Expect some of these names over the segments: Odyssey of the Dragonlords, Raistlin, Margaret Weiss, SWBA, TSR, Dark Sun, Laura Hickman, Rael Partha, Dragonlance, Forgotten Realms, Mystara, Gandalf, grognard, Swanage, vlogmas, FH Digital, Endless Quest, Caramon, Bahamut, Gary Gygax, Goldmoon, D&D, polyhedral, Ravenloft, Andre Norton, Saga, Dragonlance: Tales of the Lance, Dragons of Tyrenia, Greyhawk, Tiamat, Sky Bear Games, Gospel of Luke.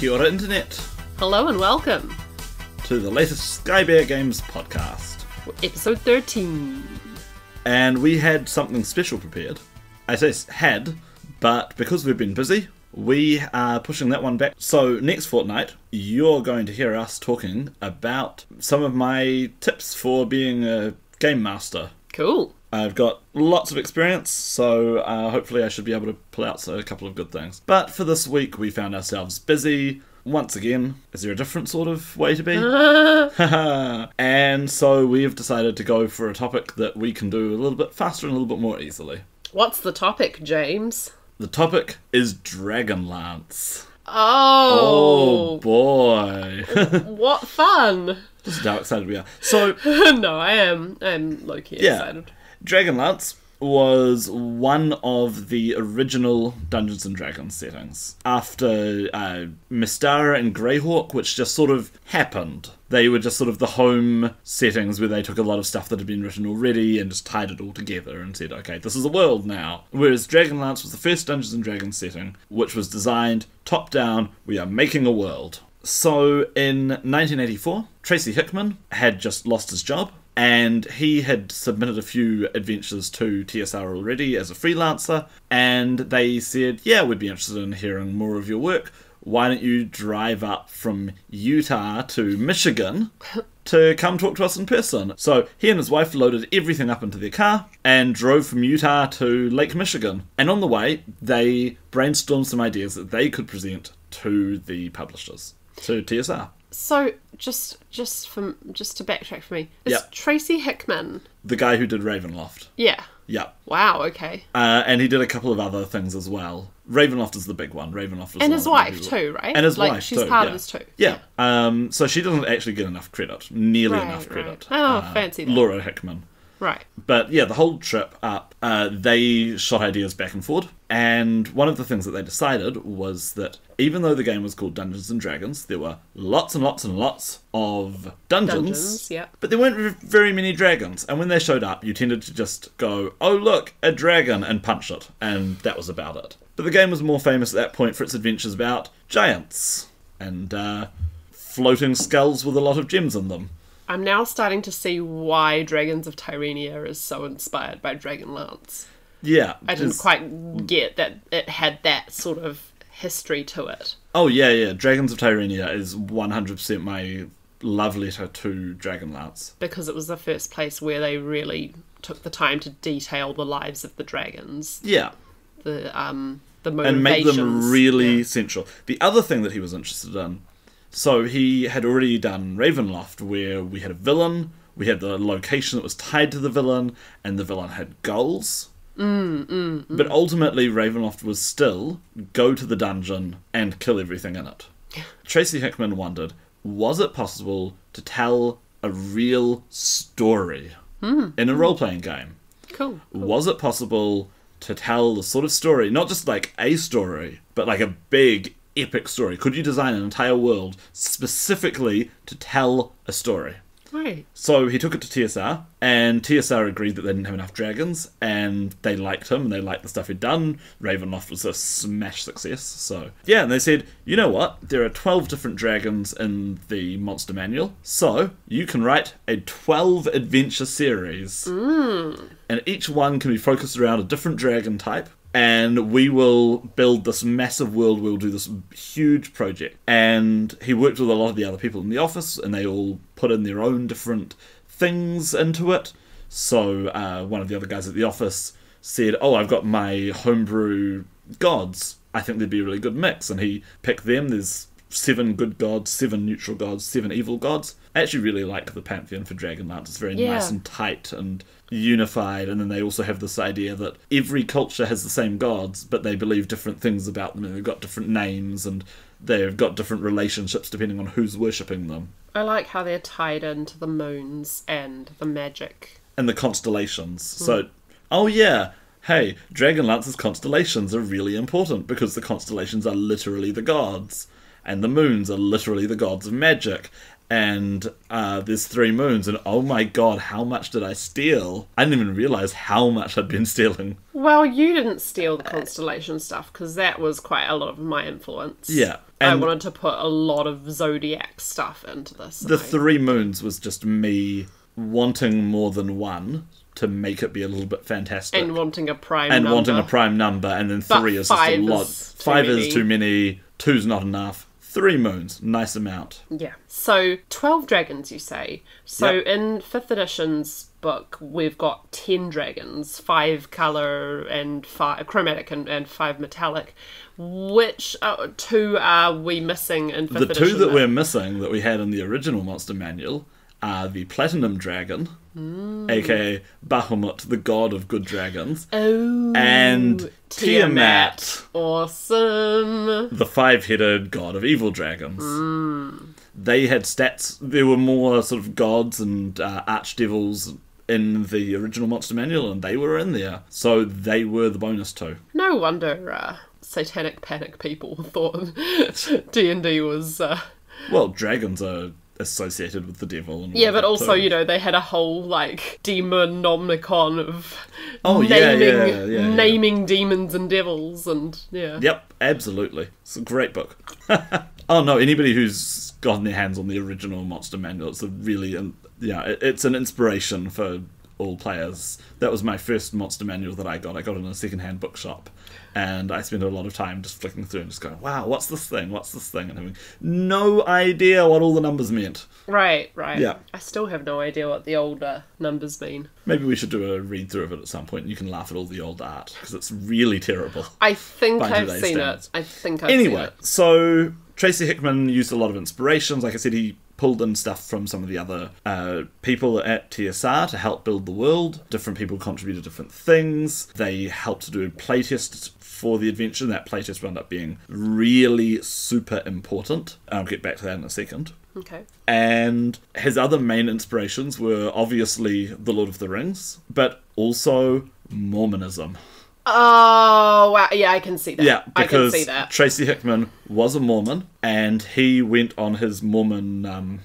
Kia ora, Internet. Hello and welcome to the latest Sky Bear Games podcast. Episode 13. And we had something special prepared. I say had, but because we've been busy, we are pushing that one back. So next fortnight, you're going to hear us talking about some of my tips for being a game master. Cool. I've got lots of experience, so hopefully I should be able to pull out a couple of good things. But for this week, we found ourselves busy. Once again, is there a different sort of way to be? And so we've decided to go for a topic that we can do a little bit faster and a little bit more easily. What's the topic, James? The topic is Dragonlance. Oh boy. What fun. Just how excited we are. So no, I am low-key excited. Dragonlance was one of the original Dungeons & Dragons settings. After Mystara and Greyhawk, which just sort of happened. They were just sort of the home settings where they took a lot of stuff that had been written already and just tied it all together and said, okay, this is a world now. Whereas Dragonlance was the first Dungeons & Dragons setting, which was designed top-down, we are making a world. So in 1984, Tracy Hickman had just lost his job. And he had submitted a few adventures to TSR already as a freelancer, and they said, yeah, we'd be interested in hearing more of your work. Why don't you drive up from Utah to Michigan to come talk to us in person? So he and his wife loaded everything up into their car and drove from Utah to Lake Michigan. And on the way, they brainstormed some ideas that they could present to the publishers, to TSR. So, just to backtrack for me, it's Tracy Hickman. The guy who did Ravenloft. Yeah. Yeah. Wow, okay. And he did a couple of other things as well. Ravenloft is the big one. Ravenloft is and his wife too, right? And his wife too, she's part of this too. Yeah. So she doesn't actually get enough credit. Nearly enough credit. Oh, fancy that. Laura Hickman. Right. But yeah, the whole trip up, they shot ideas back and forth. And one of the things that they decided was that even though the game was called Dungeons & Dragons, there were lots and lots and lots of dungeons, but there weren't very many dragons. And when they showed up, you tended to just go, oh, look, a dragon, and punch it. And that was about it. But the game was more famous at that point for its adventures about giants and floating skulls with a lot of gems in them. I'm now starting to see why Dragons of Tyrenia is so inspired by Dragonlance. Yeah. I didn't quite get that it had that sort of history to it. Oh, yeah, yeah. Dragons of Tyrenia is 100% my love letter to Dragonlance. Because it was the first place where they really took the time to detail the lives of the dragons. Yeah. The motivations. And make them really central. The other thing that he was interested in... So he had already done Ravenloft, where we had a villain, we had the location that was tied to the villain, and the villain had goals. But ultimately, Ravenloft was still, go to the dungeon and kill everything in it. Tracy Hickman wondered, was it possible to tell a real story in a role-playing game? Cool, cool. Was it possible to tell the sort of story, not just like a story, but like a big epic story? Could you design an entire world specifically to tell a story? Right. So he took it to TSR, and TSR agreed that they didn't have enough dragons, and they liked him, and they liked the stuff he'd done. Ravenloft was a smash success, so... Yeah, and they said, you know what? There are 12 different dragons in the Monster Manual, so you can write a 12-adventure series. And each one can be focused around a different dragon type, and we will build this massive world, we'll do this huge project. And he worked with a lot of the other people in the office, and they all put in their own different things into it. So one of the other guys at the office said, oh, I've got my homebrew gods. I think they'd be a really good mix. And he picked them. There's 7 good gods, 7 neutral gods, 7 evil gods. I actually really like the Pantheon for Dragonlance. It's very nice and tight and unified. And then they also have this idea that every culture has the same gods, but they believe different things about them. And they've got different names, and they've got different relationships depending on who's worshipping them. I like how they're tied into the moons and the magic. And the constellations. So, oh yeah, hey, Dragonlance's constellations are really important because the constellations are literally the gods. And the moons are literally the gods of magic. and there's 3 moons, and oh my god, how much did I steal? I didn't even realise how much I'd been stealing. Well, you didn't steal the constellation stuff, because that was quite a lot of my influence. Yeah. And I wanted to put a lot of zodiac stuff into this. The 3 moons was just me wanting more than one to make it be a little bit fantastic. And wanting a prime number. And wanting a prime number, and then 3 is just a lot. 5 is too many, 2's not enough. 3 moons, nice amount. Yeah. So 12 dragons, you say. So yep. In 5th edition's book, we've got 10 dragons, 5 colour and 5 chromatic and 5 metallic. Which 2 are we missing in 5th edition? The 2 that we're missing that we had in the original Monster Manual are the Platinum Dragon, aka Bahamut, the god of good dragons, and Tiamat. Awesome. The 5-headed god of evil dragons. They had stats. There were more sort of gods and archdevils in the original Monster Manual, and they were in there, so they were the bonus 2. No wonder Satanic Panic people thought D&D was... Well, dragons are associated with the devil. And yeah, but also, you know, they had a whole, like, demonomicon of naming demons and devils and, yeah. Yep, absolutely. It's a great book. Oh, no, anybody who's gotten their hands on the original Monster Manual, it's a really, it's an inspiration for all players. That was my first Monster Manual that I got. I got it in a secondhand bookshop, and I spent a lot of time just flicking through and just going, wow, what's this thing? What's this thing? And having no idea what all the numbers meant. Right, right. Yeah. I still have no idea what the older numbers mean. Maybe we should do a read-through of it at some point, and you can laugh at all the old art, because it's really terrible. I think I've seen it. I think I've seen it. Anyway, so Tracy Hickman used a lot of inspirations. Like I said, he pulled in stuff from some of the other people at TSR to help build the world. Different people contributed different things. They helped to do playtests for the adventure, and that playtest wound up being really super important. I'll get back to that in a second. Okay. And his other main inspirations were obviously The Lord of the Rings, but also Mormonism. Oh, wow. Yeah, I can see that. Yeah, because I can see that. Tracy Hickman was a Mormon, and he went on his Mormon,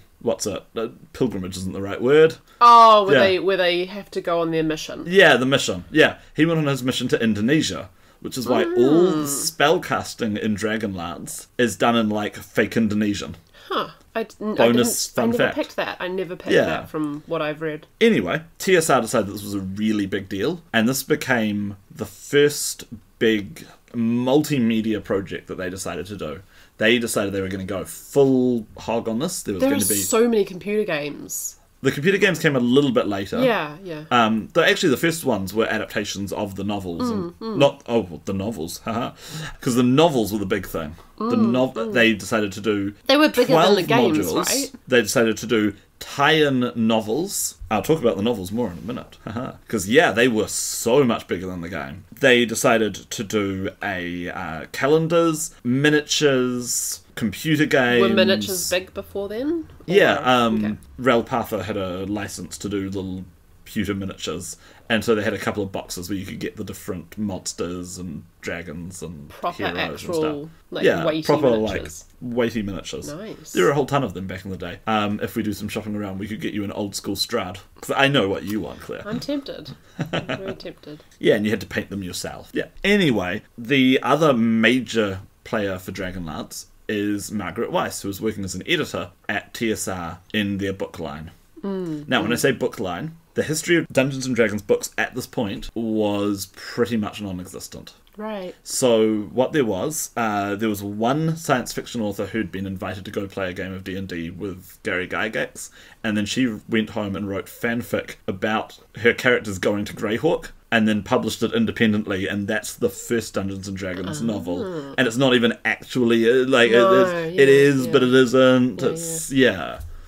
pilgrimage isn't the right word. Oh, where they have to go on their mission. Yeah, the mission. Yeah, he went on his mission to Indonesia, which is why all the spellcasting in Dragonlance is done in, like, fake Indonesian. Huh. I never picked that from what I've read. Anyway, TSR decided this was a really big deal, and this became the first big multimedia project that they decided to do. They decided they were going to go full hog on this. There were so many computer games. The computer games came a little bit later. Yeah, yeah. Though actually the first ones were adaptations of the novels. The novels, haha. Because the novels were the big thing. They decided to do... They were bigger than the games, right? They decided to do tie-in novels. I'll talk about the novels more in a minute. Because, yeah, they were so much bigger than the game. They decided to do calendars, miniatures... computer games. Were miniatures big before then? Or? Yeah, Rael Partha had a license to do little pewter miniatures, and so they had a couple of boxes where you could get the different monsters and dragons and proper heroes actual, and stuff. Weighty miniatures. Nice. There were a whole ton of them back in the day. If we do some shopping around, we could get you an old school Strad. Because I know what you want, Claire. I'm tempted. I'm very tempted. Yeah, and you had to paint them yourself. Yeah. Anyway, the other major player for Dragonlance is Margaret Weiss, who was working as an editor at TSR in their book line. Now, when I say book line, the history of Dungeons & Dragons books at this point was pretty much non-existent. Right. So what there was one science fiction author who'd been invited to go play a game of D&D with Gary Gygax, and then she went home and wrote fanfic about her characters going to Greyhawk, and then published it independently, and that's the first Dungeons & Dragons novel. And it's not even actually, but it isn't.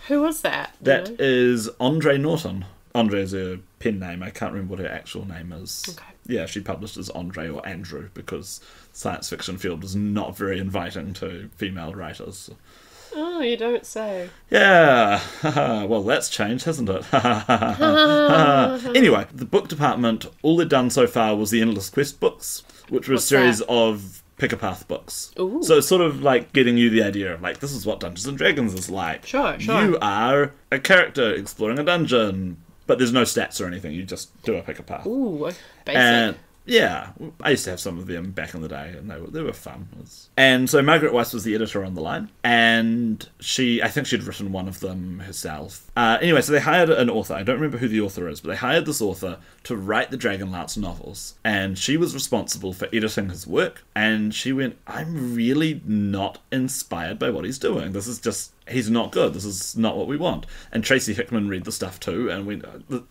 Who was that? That is Andre Norton. Andre is her pen name. I can't remember what her actual name is. Okay. Yeah, she published as Andre or Andrew, because the science fiction field was not very inviting to female writers. Oh, you don't say. Yeah. Well, that's changed, hasn't it? Anyway, the book department, all they'd done so far was the Endless Quest books, which were a series of pick-a-path books. Ooh. So it's sort of like getting you the idea of, like, this is what Dungeons & Dragons is like. Sure, sure. You are a character exploring a dungeon, but there's no stats or anything. You just do a pick-a-path. Ooh, basic. And, yeah, I used to have some of them back in the day, and they were fun. And so Margaret Weiss was the editor on the line, and I think she'd written one of them herself. Anyway, so they hired an author. I don't remember who the author is, but they hired this author to write the Dragonlance novels, and she was responsible for editing his work, and she went, I'm really not inspired by what he's doing. This is just... he's not good. This is not what we want. And Tracy Hickman read the stuff too, and went,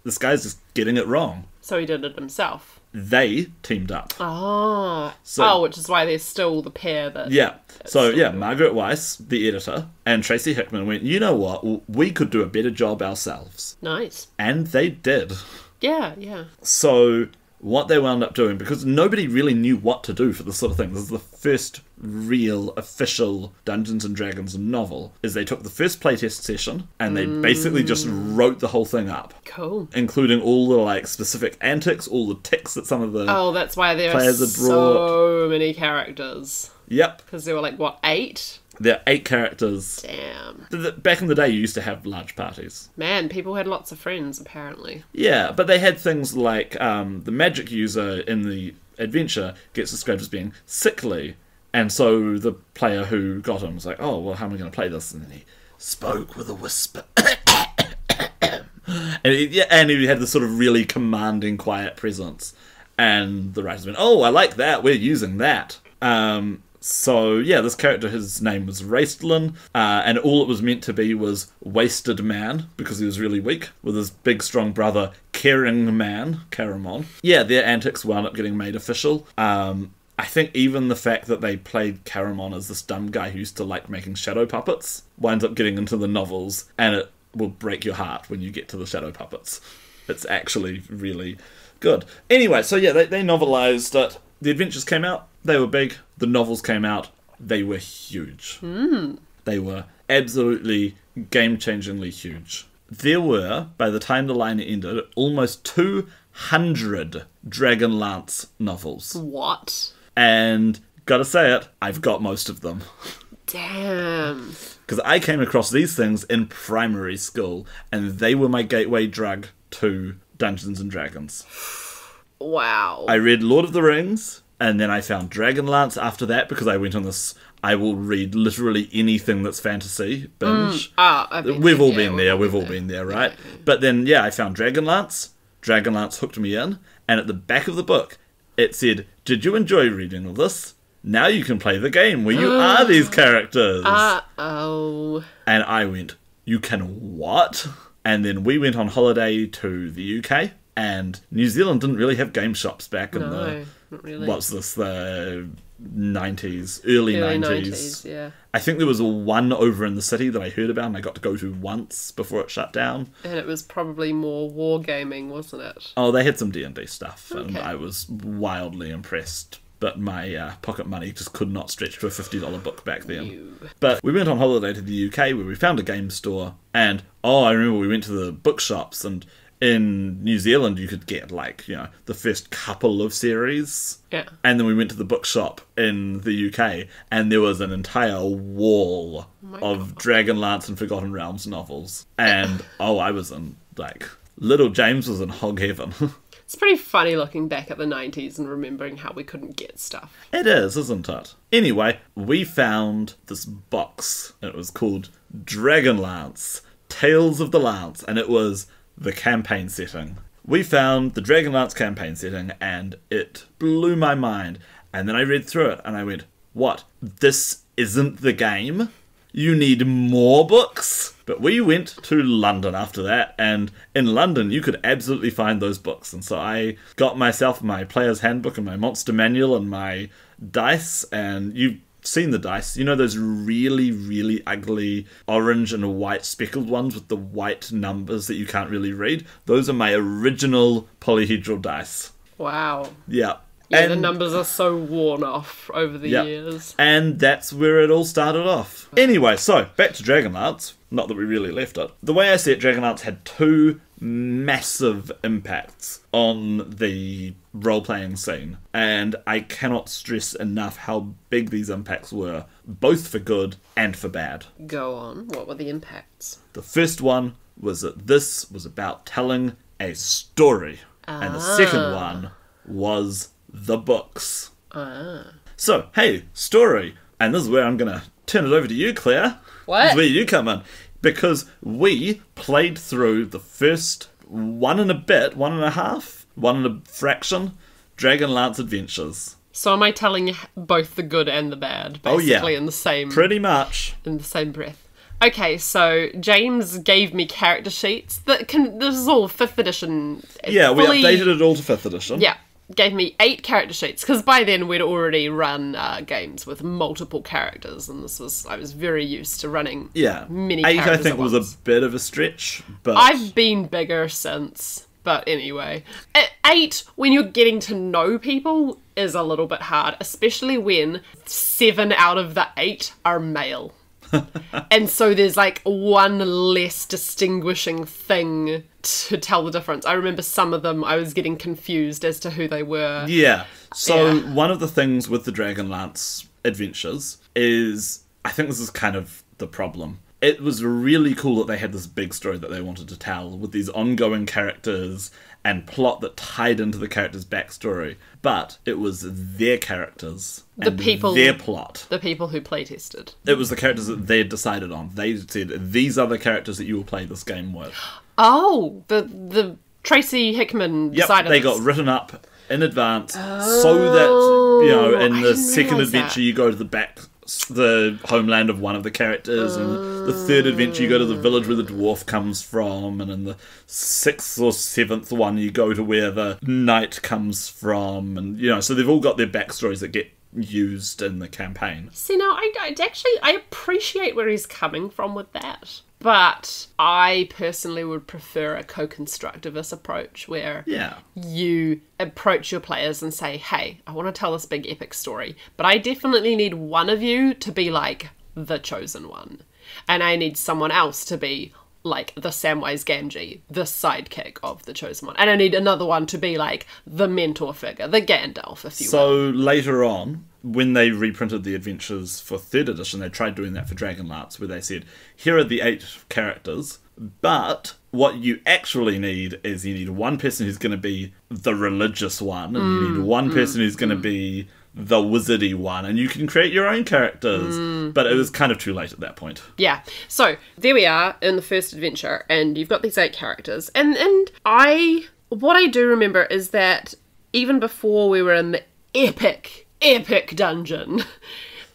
this guy's just getting it wrong. So he did it himself. They teamed up. Ah. So, oh, which is why there's still the pair that... Yeah. So, yeah, Margaret Weiss, the editor, and Tracy Hickman went, you know what? We could do a better job ourselves. Nice. And they did. Yeah, yeah. So what they wound up doing, because nobody really knew what to do for this sort of thing, this is the first real, official Dungeons & Dragons novel, is they took the first playtest session and they basically just wrote the whole thing up. Cool. Including all the, like, specific antics, all the ticks that some of the players had brought. Oh, that's why there are so many characters. Yep. Because there were, like, what, 8? There are 8 characters. Damn. Back in the day, you used to have large parties. Man, people had lots of friends, apparently. Yeah, but they had things like the magic user in the adventure gets described as being sickly, and so the player who got him was like, oh, well, how am I going to play this? And then he spoke with a whisper. and he had this sort of really commanding, quiet presence. And the writers went, oh, I like that. We're using that. So, yeah, this character, his name was Raistlin, and all it was meant to be was Wasted Man, because he was really weak, with his big, strong brother, Caring Man, Caramon. Yeah, their antics wound up getting made official. I think even the fact that they played Caramon as this dumb guy who used to like making shadow puppets winds up getting into the novels, and it will break your heart when you get to the shadow puppets. It's actually really good. Anyway, so yeah, they novelised it. The adventures came out, they were big. The novels came out, they were huge. Mm. They were absolutely game-changingly huge. There were, by the time the line ended, almost 200 Dragonlance novels. What? And, gotta say it, I've got most of them. Damn. Because I came across these things in primary school, and they were my gateway drug to Dungeons & Dragons. Wow. I read Lord of the Rings, and then I found Dragonlance after that, because I went on this I will read literally anything that's fantasy binge. We've all been there, right? Yeah. But then, yeah, I found Dragonlance. Dragonlance hooked me in, and at the back of the book, it said, did you enjoy reading all this? Now you can play the game where you are these characters. Uh-oh. And I went, you can what? And then we went on holiday to the UK. And New Zealand didn't really have game shops back in the 90s, early 90s. Yeah. I think there was one over in the city that I heard about and I got to go to once before it shut down. And it was probably more wargaming, wasn't it? Oh, they had some D&D stuff, okay. And I was wildly impressed. But my pocket money just could not stretch to a $50 book back then. Ew. But we went on holiday to the UK where we found a game store. And, oh, I remember we went to the bookshops and... in New Zealand, you could get, like, you know, the first couple of series. Yeah. And then we went to the bookshop in the UK, and there was an entire wall of Dragonlance and Forgotten Realms novels. And, oh, I was in, like, little James was in hog heaven. It's pretty funny looking back at the 90s and remembering how we couldn't get stuff. It is, isn't it? Anyway, we found this box. It was called Dragonlance: Tales of the Lance, and it was... the campaign setting. We found the Dragonlance campaign setting and it blew my mind. And then I read through it and I went, what? This isn't the game? You need more books? But we went to London after that, and in London you could absolutely find those books. And so I got myself my player's handbook and my monster manual and my dice, and you... seen the dice, you know those really, really ugly orange and white speckled ones with the white numbers that you can't really read? Those are my original polyhedral dice. Wow. Yeah. Yeah, and the numbers are so worn off over the years. And that's where it all started off. Anyway, so back to Dragonlance. Not that we really left it. The way I see it, Dragonlance had two massive impacts on the role-playing scene, and I cannot stress enough how big these impacts were, both for good and for bad. Go on, what were the impacts? The first one was that this was about telling a story, and the second one was the books. So, hey, story, and this is where I'm gonna turn it over to you, Claire. What? This is where you come in. Because we played through the first one and a fraction Dragonlance adventures. So am I telling both the good and the bad, basically? Oh, yeah. Pretty much. In the same breath. Okay, so James gave me character sheets. This is all 5th edition. Yeah, we updated it all to 5th edition. Yeah. Gave me 8 character sheets, because by then we'd already run games with multiple characters, and this was, I was very used to running many characters. 8 I think was a bit of a stretch, but I've been bigger since, but anyway. 8, when you're getting to know people, is a little bit hard, especially when 7 out of the 8 are male. And so there's like one less distinguishing thing to tell the difference. I remember some of them I was getting confused as to who they were. Yeah. So one of the things with the Dragonlance adventures is, I think this is kind of the problem. It was really cool that they had this big story that they wanted to tell with these ongoing characters and plot that tied into the characters' backstory. But it was their characters and their plot. The people who playtested. It was the characters that they decided on. They said, these are the characters that you will play this game with. Oh, the Tracy Hickman decided. Yep, they got written up in advance so that, you know, in the second adventure you go to the homeland of one of the characters, and the third adventure you go to the village where the dwarf comes from, and in the 6th or 7th one you go to where the knight comes from, and you know, so they've all got their backstories that get used in the campaign. See, now I appreciate where he's coming from with that, but I personally would prefer a co-constructivist approach where you approach your players and say, hey, I want to tell this big epic story, but I definitely need one of you to be like the chosen one, and I need someone else to be like the Samwise Gamgee, the sidekick of the chosen one, and I need another one to be like the mentor figure, the Gandalf, if you will. So later on, when they reprinted the adventures for 3rd edition, they tried doing that for Dragonlance, where they said, here are the 8 characters, but what you actually need is you need one person who's going to be the religious one, and you need one person who's going to be the wizardy one, and you can create your own characters. But it was kind of too late at that point. Yeah. So there we are in the first adventure, and you've got these 8 characters. And what I do remember is that even before we were in the epic dungeon,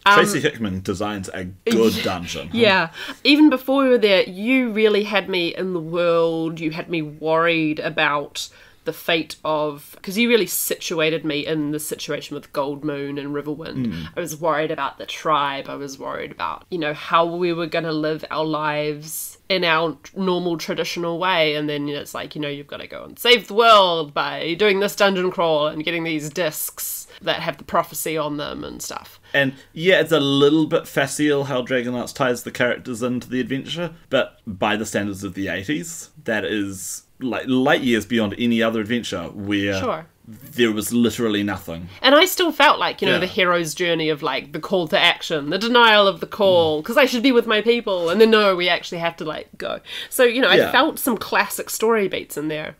Tracy Hickman designs a good dungeon. Yeah. Even before we were there, you really had me in the world. You had me worried about the fate of, because you really situated me in the situation with Goldmoon and Riverwind. I was worried about the tribe. I was worried about, you know, how we were going to live our lives in our normal traditional way. And then it's like, you know, you've got to go and save the world by doing this dungeon crawl and getting these discs that have the prophecy on them and stuff. And yeah, it's a little bit facile how Dragonlance ties the characters into the adventure, but by the standards of the 80s, that is like light years beyond any other adventure where there was literally nothing. And I still felt like, you know, the hero's journey of like the call to action, the denial of the call, because I should be with my people, and then no, we actually have to like go. So, you know, I felt some classic story beats in there.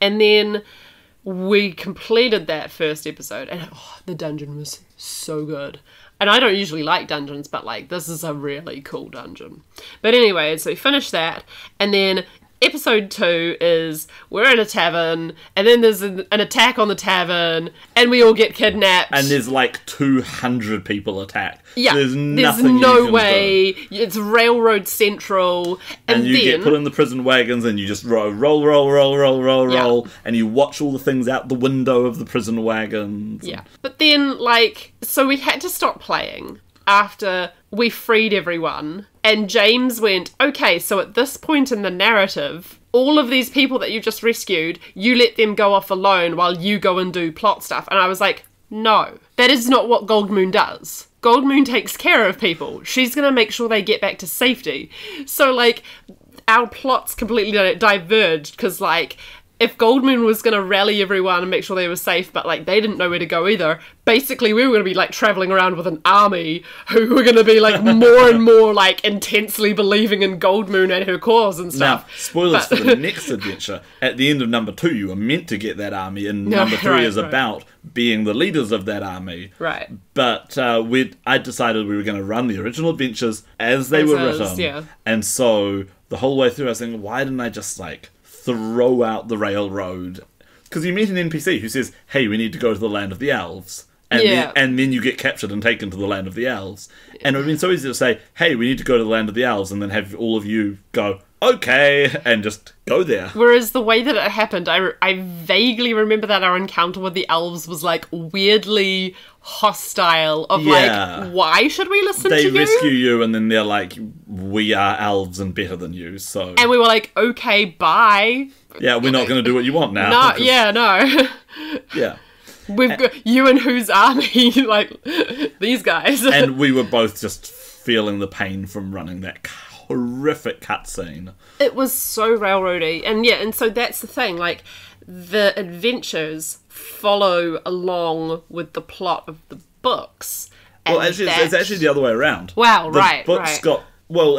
And then we completed that first episode, and the dungeon was so good. And I don't usually like dungeons, but like this is a really cool dungeon. But anyway, so we finished that, and then episode 2 is we're in a tavern, and then there's an attack on the tavern, and we all get kidnapped. And there's like 200 people attacked. Yeah, there's no way. It's Railroad Central, and you get put in the prison wagons, and you just roll, and you watch all the things out the window of the prison wagons. Yeah, but then like, so we had to stop playing after we freed everyone, and James went, okay, so at this point in the narrative, all of these people that you just rescued, you let them go off alone while you go and do plot stuff. And I was like, no, that is not what Goldmoon does. Goldmoon takes care of people. She's going to make sure they get back to safety. So like, our plots completely diverged, because like if Goldmoon was going to rally everyone and make sure they were safe, but like they didn't know where to go either, basically we were going to be like traveling around with an army who were going to be like more and more like intensely believing in Goldmoon and her cause and stuff. Now, spoilers for the next adventure. At the end of number 2, you are meant to get that army, and number 3 is about being the leaders of that army. Right. But I decided we were going to run the original adventures as they were written. Yeah. And so the whole way through I was thinking, why didn't I just like throw out the railroad? Because you meet an NPC who says, hey, we need to go to the land of the elves, and, yeah, then you get captured and taken to the land of the elves, and it would have been so easy to say, hey, we need to go to the land of the elves, and then have all of you go, okay, and just go there. Whereas the way that it happened, I vaguely remember that our encounter with the elves was like weirdly hostile of like, why should we listen to you? They rescue you and then they're like, we are elves and better than you, so. And we were like, okay, bye. Yeah, we're not going to do what you want now. No, because, yeah, no. Yeah. We've got you and whose army? Like, these guys. And we were both just feeling the pain from running that horrific cutscene. It was so railroady. And yeah, and so that's the thing, like, the adventures follow along with the plot of the books. Well, actually, it's actually the other way around. Wow, right, right. The books got... Well,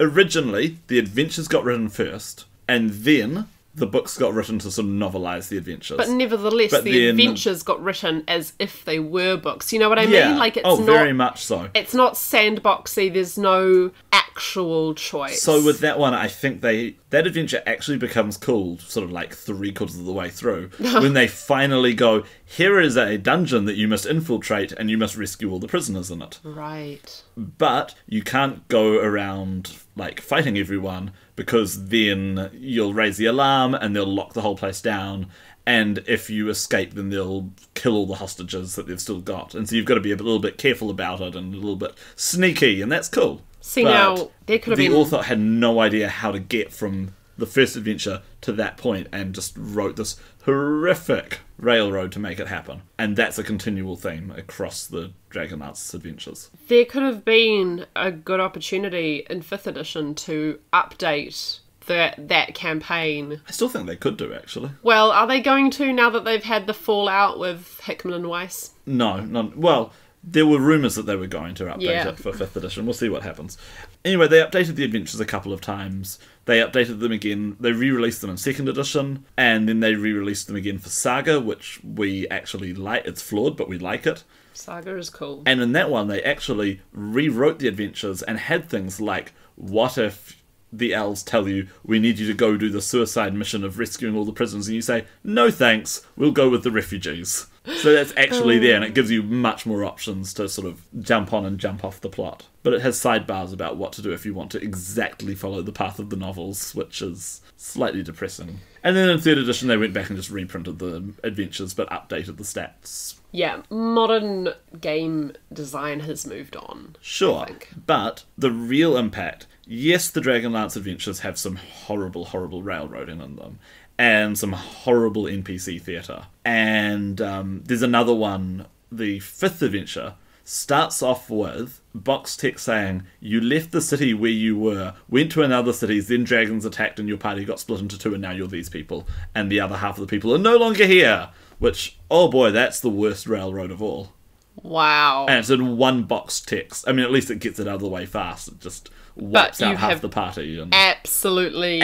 originally, the adventures got written first, and then the books got written to sort of novelise the adventures. But nevertheless, the adventures got written as if they were books. You know what I mean? Like, it's not... Oh, very much so. It's not sandboxy. There's no actual choice. So with that one, I think that adventure actually becomes cool sort of like 3/4 of the way through when they finally go, here is a dungeon that you must infiltrate and you must rescue all the prisoners in it. Right. But you can't go around like fighting everyone, because then you'll raise the alarm and they'll lock the whole place down, and if you escape then they'll kill all the hostages that they've still got, and so you've got to be a little bit careful about it and a little bit sneaky, and that's cool. See, but now, there could have been... The author had no idea how to get from the first adventure to that point and just wrote this horrific railroad to make it happen. And that's a continual theme across the Dragonlance adventures. There could have been a good opportunity in 5th edition to update that campaign. I still think they could do, actually. Well, are they going to now that they've had the fallout with Hickman and Weiss? No, not... Well... There were rumours that they were going to update it for 5th edition. We'll see what happens. Anyway, they updated the adventures a couple of times. They updated them again. They re-released them in 2nd edition. And then they re-released them again for Saga, which we actually like. It's flawed, but we like it. Saga is cool. And in that one, they actually rewrote the adventures and had things like, what if the elves tell you, we need you to go do the suicide mission of rescuing all the prisoners, and you say, no thanks, we'll go with the refugees. So that's actually there, and it gives you much more options to sort of jump on and jump off the plot. But it has sidebars about what to do if you want to exactly follow the path of the novels, which is slightly depressing. And then in 3rd edition, they went back and just reprinted the adventures, but updated the stats. Yeah, modern game design has moved on. Sure, but the real impact... Yes, the Dragonlance adventures have some horrible, horrible railroading in them, and some horrible NPC theatre. And there's another one, the 5th adventure, starts off with box text saying, you left the city where you were, went to another city, then dragons attacked and your party got split into two, and now you're these people, and the other half of the people are no longer here. Which, oh boy, that's the worst railroad of all. Wow. And it's in one box text. I mean, at least it gets it out of the way fast. It just wipes out half the party. And absolutely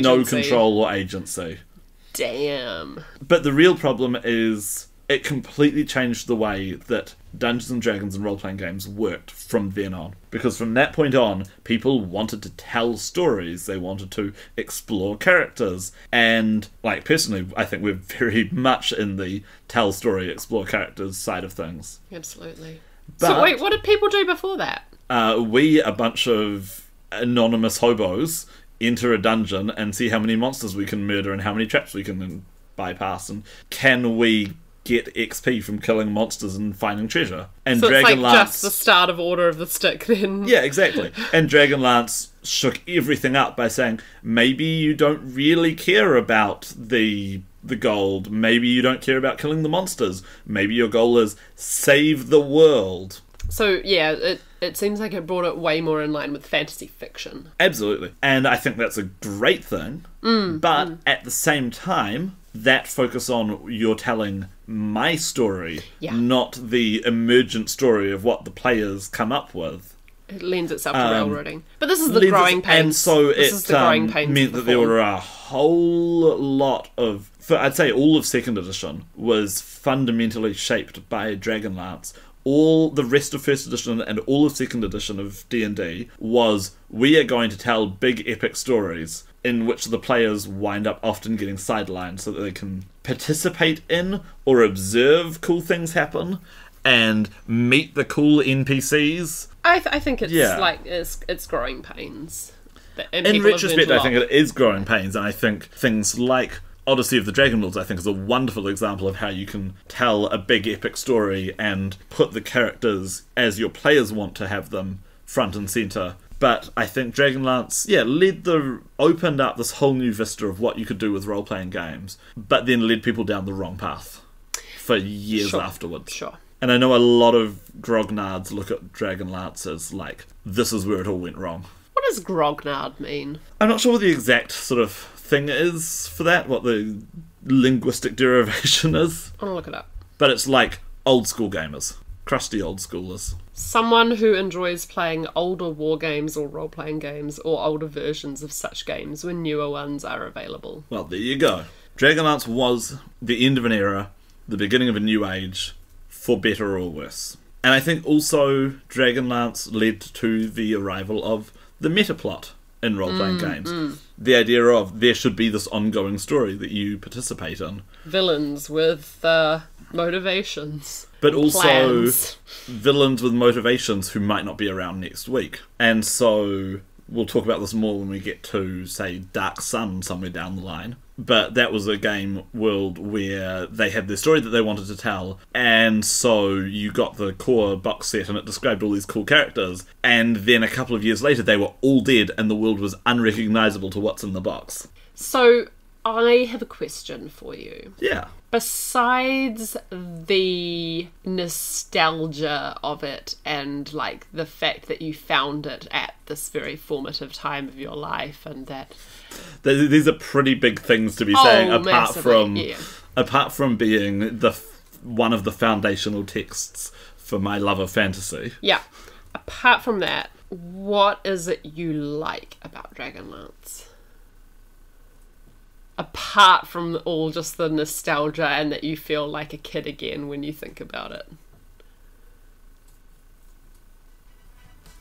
no control or agency. Damn. But the real problem is it completely changed the way that Dungeons & Dragons and role-playing games worked from then on. Because from that point on, people wanted to tell stories. They wanted to explore characters. And, like, personally, I think we're very much in the tell story, explore characters side of things. Absolutely. But, so, wait, what did people do before that? We, a bunch of anonymous hobos, enter a dungeon and see how many monsters we can murder and how many traps we can bypass. And can we get XP from killing monsters and finding treasure. And so it's like just the start of Order of the Stick then. Yeah, exactly. And Dragonlance shook everything up by saying, maybe you don't really care about the gold. Maybe you don't care about killing the monsters. Maybe your goal is save the world. So, yeah, it it seems like it brought it way more in line with fantasy fiction. Absolutely. And I think that's a great thing. But at the same time, that focus on you're telling my story, not the emergent story of what the players come up with. It lends itself to railroading. But this is the growing pains. And so it meant that there were a whole lot of... I'd say all of 2nd edition was fundamentally shaped by Dragonlance. All the rest of 1st edition and all of 2nd edition of D&D was, we are going to tell big epic stories in which the players wind up often getting sidelined so that they can participate in or observe cool things happen and meet the cool NPCs. I think it's like it's growing pains. In retrospect, I think it is growing pains, and I think things like Odyssey of the Dragonlords, I think, is a wonderful example of how you can tell a big epic story and put the characters as your players want to have them front and centre. But I think Dragonlance, opened up this whole new vista of what you could do with role-playing games, but then led people down the wrong path for years afterwards. Sure. And I know a lot of grognards look at Dragonlance as, like, this is where it all went wrong. What does grognard mean? I'm not sure what the exact sort of thing is for that, what the linguistic derivation is. I'm gonna look it up. But it's like old school gamers. Crusty old schoolers. Someone who enjoys playing older war games or role-playing games or older versions of such games when newer ones are available. Well, there you go. Dragonlance was the end of an era, the beginning of a new age, for better or worse. And I think also Dragonlance led to the arrival of the meta plot in role-playing games. The idea of there should be this ongoing story that you participate in. Villains with motivations. But also plans. Villains with motivations who might not be around next week. And so we'll talk about this more when we get to, say, Dark Sun somewhere down the line. But that was a game world where they had their story that they wanted to tell, and so you got the core box set and it described all these cool characters, and then a couple of years later they were all dead and the world was unrecognisable to what's in the box. So I have a question for you. Yeah. Besides the nostalgia of it and, like, the fact that you found it at this very formative time of your life and that... These are pretty big things to be saying, apart from being one of the foundational texts for my love of fantasy. Yeah. Apart from that, what is it you like about Dragonlance? Apart from all just the nostalgia and that you feel like a kid again when you think about it.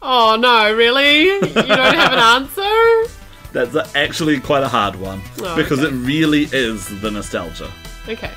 Oh no, really? You don't have an answer? That's actually quite a hard one. Because it really is the nostalgia. Okay.